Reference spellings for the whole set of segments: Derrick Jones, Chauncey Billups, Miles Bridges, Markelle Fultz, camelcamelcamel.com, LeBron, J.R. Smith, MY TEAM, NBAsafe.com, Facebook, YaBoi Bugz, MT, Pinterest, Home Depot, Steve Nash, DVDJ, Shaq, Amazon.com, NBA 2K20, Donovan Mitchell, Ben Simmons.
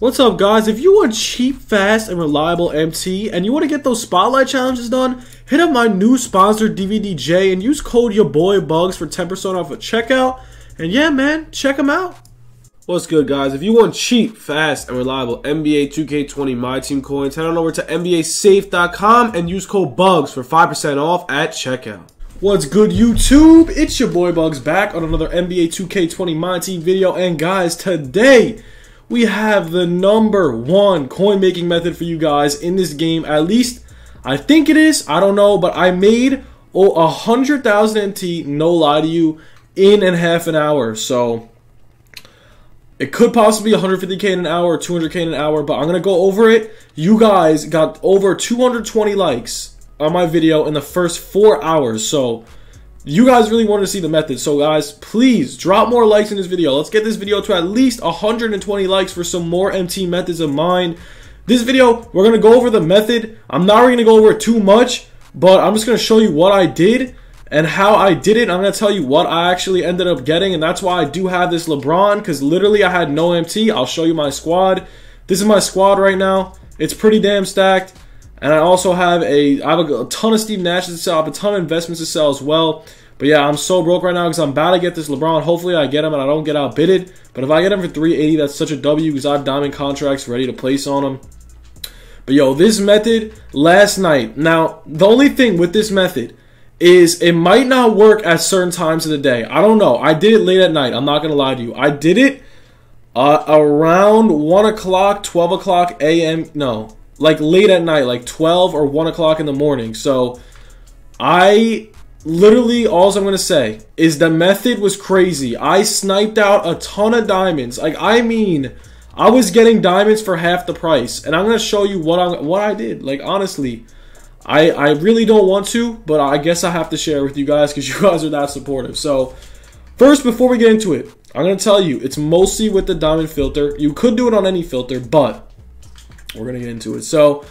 What's up, guys? If you want cheap, fast, and reliable MT, and you want to get those spotlight challenges done, hit up my new sponsor, DVDJ, and use code YOURBOYBUGS for 10% off at checkout. And yeah, man, check them out. What's good, guys? If you want cheap, fast, and reliable NBA 2K20 My Team coins, head on over to NBAsafe.com and use code BUGS for 5% off at checkout. What's good, YouTube? It's your boy Bugs back on another NBA 2K20 My Team video, and guys, today we have the #1 coin making method for you guys in this game. At least I think it is. I don't know, but I made 100,000 MT, no lie to you, in and half an hour. So it could possibly be 150K in an hour or 200K in an hour, but I'm going to go over it. You guys got over 220 likes on my video in the first 4 hours. So you guys really wanted to see the method, so guys, please drop more likes in this video. Let's get this video to at least 120 likes for some more MT methods of mine. This video, we're going to go over the method. I'm not really going to go over it too much, but I'm just going to show you what I did and how I did it. I'm going to tell you what I actually ended up getting, and that's why I do have this LeBron, because literally I had no MT. I'll show you my squad. This is my squad right now. It's pretty damn stacked. And I also have a ton of Steve Nash to sell. I have a ton of investments to sell as well. But yeah, I'm so broke right now because I'm about to get this LeBron. Hopefully I get him and I don't get outbidded. But if I get him for 380, that's such a W because I have diamond contracts ready to place on him. But yo, this method last night. Now, the only thing with this method is it might not work at certain times of the day. I don't know. I did it late at night. I'm not going to lie to you. I did it around 1 o'clock, 12 o'clock a.m. No. Like late at night, like 12 or 1 o'clock in the morning. So I literally, all I'm going to say is the method was crazy. I sniped out a ton of diamonds. Like, I mean, I was getting diamonds for half the price. And I'm going to show you what I did. Like, honestly, I really don't want to, but I guess I have to share with you guys because you guys are that supportive. So first, before we get into it, I'm going to tell you it's mostly with the diamond filter. You could do it on any filter, but we're going to get into it. So,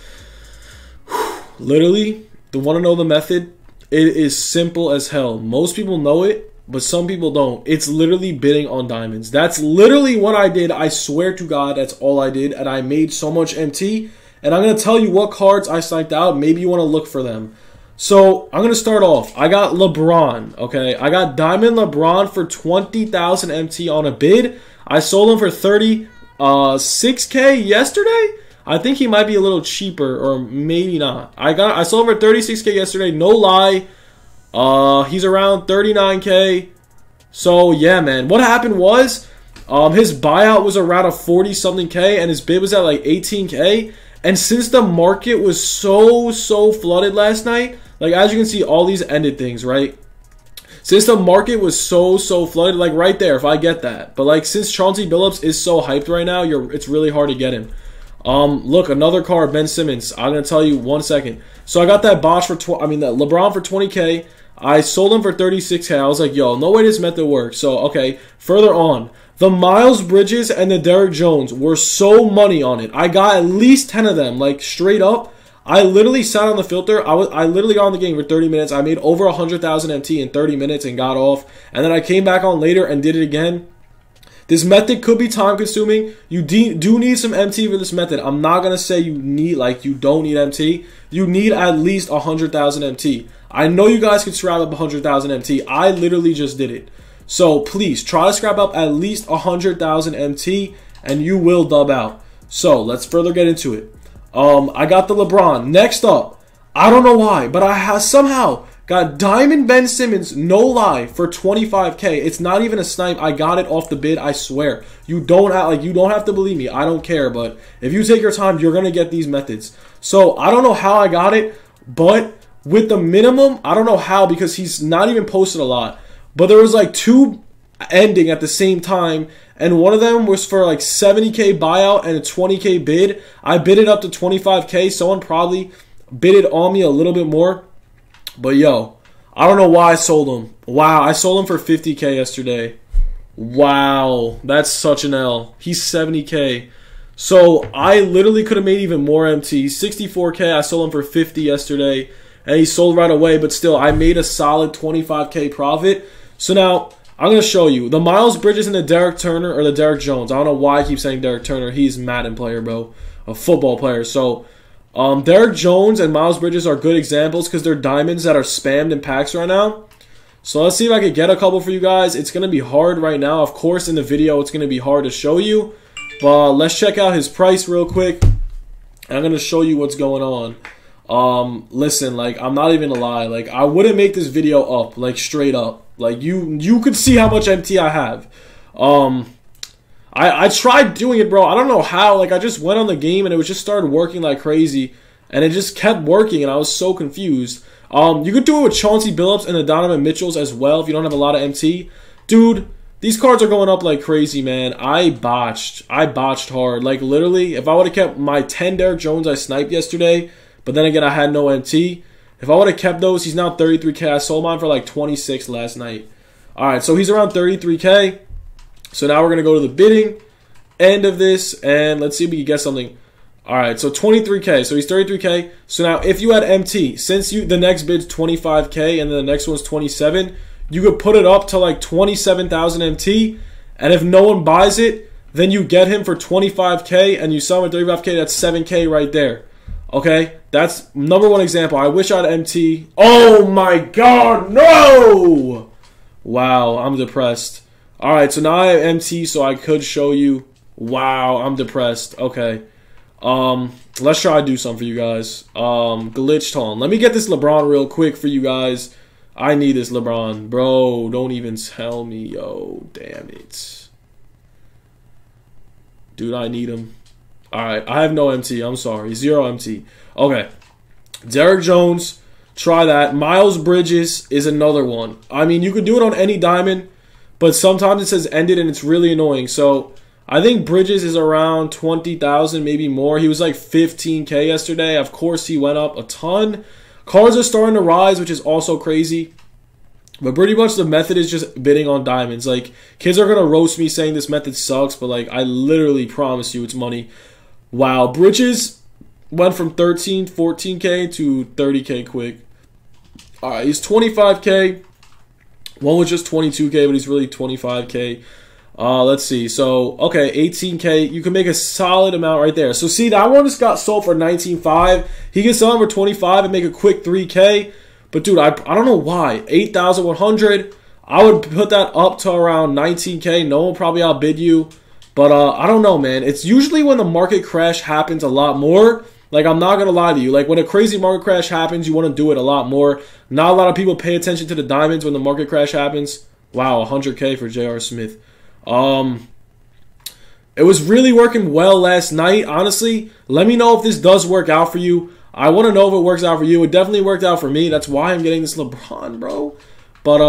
literally, the want to know the method, it is simple as hell. Most people know it, but some people don't. It's literally bidding on diamonds. That's literally what I did. I swear to God, that's all I did. And I made so much MT. And I'm going to tell you what cards I sniped out. Maybe you want to look for them. So, I'm going to start off. I got LeBron, okay? I got Diamond LeBron for 20,000 MT on a bid. I sold him for 36K yesterday. I think he might be a little cheaper, or maybe not. I sold him for 36K yesterday, no lie. He's around 39K. So yeah, man. What happened was, his buyout was around a 40-something K, and his bid was at like 18K. And since the market was so flooded last night, like as you can see, all these ended things, right? Since the market was so flooded, like right there, if I get that. But like since Chauncey Billups is so hyped right now, it's really hard to get him. Look, another card, Ben Simmons. I'm going to tell you 1 second. So I got that that LeBron for 20K. I sold him for 36K. I was like, yo, no way this method works. So, okay, further on. The Miles Bridges and the Derrick Jones were so money on it. I got at least 10 of them, like straight up. I literally sat on the filter. I literally got on the game for 30 minutes. I made over 100,000 MT in 30 minutes and got off. And then I came back on later and did it again. This method could be time consuming. You do need some MT for this method. I'm not going to say you don't need MT. You need at least 100,000 MT. I know you guys can scrap up 100,000 MT. I literally just did it. So please try to scrap up at least 100,000 MT and you will dub out. So let's further get into it. I got the LeBron. Next up, I don't know why, but I have somehow got Diamond Ben Simmons, no lie, for 25K. It's not even a snipe. I got it off the bid, I swear. You don't have to believe me. I don't care, but if you take your time, you're going to get these methods. So I don't know how I got it, but with the minimum, I don't know how because he's not even posted a lot. But there was like two ending at the same time, and one of them was for like 70K buyout and a 20K bid. I bid it up to 25K. Someone probably bidded on me a little bit more. But yo, I don't know why I sold him. Wow, I sold him for 50K yesterday. Wow, that's such an L. He's 70K. So I literally could have made even more MT. 64K, I sold him for 50 yesterday. And he sold right away, but still, I made a solid 25K profit. So now, I'm going to show you. The Miles Bridges and the Derrick Turner or the Derrick Jones. I don't know why I keep saying Derrick Turner. He's a Madden player, bro. A football player. So, Derrick Jones and Miles Bridges are good examples because they're diamonds that are spammed in packs right now. So, let's see if I can get a couple for you guys. It's going to be hard right now. Of course, in the video, it's going to be hard to show you. But let's check out his price real quick. And I'm going to show you what's going on. Listen, like, I'm not even a lie. Like, I wouldn't make this video up, like, straight up. Like, you could see how much MT I have. I tried doing it, bro. I don't know how. Like, I just went on the game, and it was just started working like crazy. And it just kept working, and I was so confused. You could do it with Chauncey Billups and the Donovan Mitchells as well if you don't have a lot of MT. Dude, these cards are going up like crazy, man. I botched hard. Like, literally, if I would have kept my 10 Derrick Jones I sniped yesterday... But then again, I had no MT. If I would have kept those, he's now 33K. I sold mine for like 26 last night. All right, so he's around 33K. So now we're going to go to the bidding end of this. And let's see if we can get something. All right, so 23K. So he's 33K. So now if you had MT, since the next bid's 25K and then the next one's 27, you could put it up to like 27,000 MT. And if no one buys it, then you get him for 25K and you sell him at 35K. That's 7K right there. Okay, that's number one example. I wish I had MT. Oh my god, no! Wow, I'm depressed. Alright, so now I have MT, so I could show you. Wow, I'm depressed. Okay. Let's try to do something for you guys. Glitched on. Let me get this LeBron real quick for you guys. I need this LeBron. Bro, don't even tell me, yo. Damn it. Dude, I need him. Alright, I have no MT. I'm sorry. 0 MT. Okay. Derrick Jones. Try that. Miles Bridges is another one. I mean, you could do it on any diamond, but sometimes it says ended and it's really annoying. So, I think Bridges is around 20,000, maybe more. He was like 15K yesterday. Of course, he went up a ton. Cards are starting to rise, which is also crazy. But pretty much the method is just bidding on diamonds. Like, kids are going to roast me saying this method sucks, but like, I literally promise you it's money. Wow, Bridges went from 14K to 30K quick. All right, he's 25K. One was just 22K, but he's really 25K. Let's see. So, okay, 18K. You can make a solid amount right there. So, see, that one just got sold for 19.5. He can sell him for 25 and make a quick 3K. But, dude, I don't know why. 8,100. I would put that up to around 19K. No one will probably outbid you. But I don't know, man. It's usually when the market crash happens a lot more. Like, I'm not going to lie to you. Like, when a crazy market crash happens, you want to do it a lot more. Not a lot of people pay attention to the diamonds when the market crash happens. Wow, 100K for J.R. Smith. It was really working well last night, honestly. Let me know if this does work out for you. I want to know if it works out for you. It definitely worked out for me. That's why I'm getting this LeBron, bro. But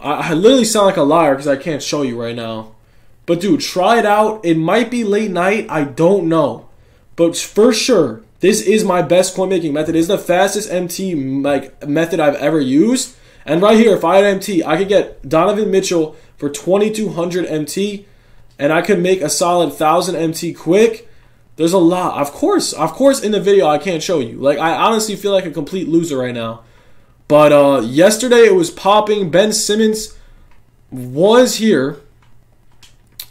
I literally sound like a liar because I can't show you right now. But, dude, try it out. It might be late night. I don't know. But for sure, this is my best coin-making method. It's the fastest MT like method I've ever used. And right here, if I had MT, I could get Donovan Mitchell for 2,200 MT. And I could make a solid 1,000 MT quick. There's a lot. Of course, in the video, I can't show you. Like, I honestly feel like a complete loser right now. But yesterday, it was popping. Ben Simmons was here.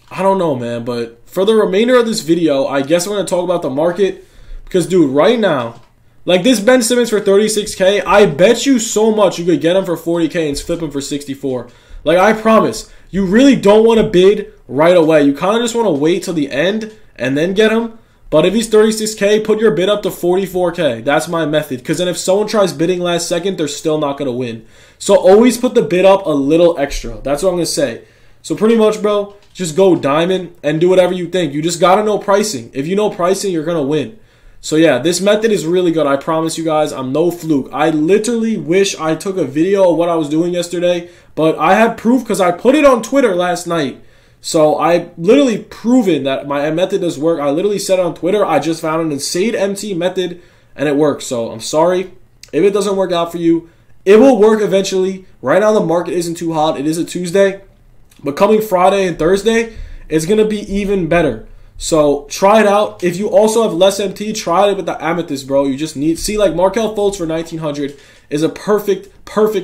I don't know, man, but for the remainder of this video, I guess I'm going to talk about the market because, dude, right now, like this Ben Simmons for 36K, I bet you so much you could get him for 40K and flip him for 64. Like, I promise, you really don't want to bid right away. You kind of just want to wait till the end and then get him. But if he's 36K, put your bid up to 44K. That's my method. Because then if someone tries bidding last second, they're still not going to win. So always put the bid up a little extra. That's what I'm going to say. So pretty much, bro, just go diamond and do whatever you think. You just got to know pricing. If you know pricing, you're going to win. So yeah, this method is really good. I promise you guys, I'm no fluke. I literally wish I took a video of what I was doing yesterday, but I had proof because I put it on Twitter last night. So I literally proven that my method does work. I literally said it on Twitter. I just found an insane MT method and it works. So I'm sorry if it doesn't work out for you. It will work eventually. Right now, the market isn't too hot. It is a Tuesday. But coming Friday and Thursday, it's going to be even better. So try it out. If you also have less MT, try it with the Amethyst, bro. You just need... See, like Markelle Fultz for 1900 is a perfect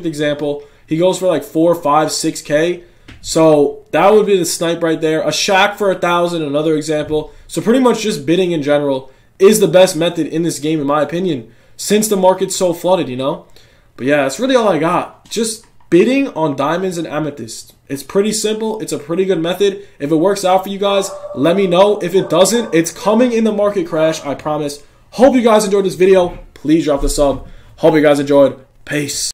example. He goes for like 4, 5, 6K. So that would be the snipe right there. A Shaq for 1,000, another example. So pretty much just bidding in general is the best method in this game, in my opinion, since the market's so flooded, you know? But yeah, that's really all I got. Just bidding on diamonds and amethysts. It's pretty simple. It's a pretty good method. If it works out for you guys, let me know. If it doesn't, it's coming in the market crash, I promise. Hope you guys enjoyed this video. Please drop the sub. Hope you guys enjoyed. Peace.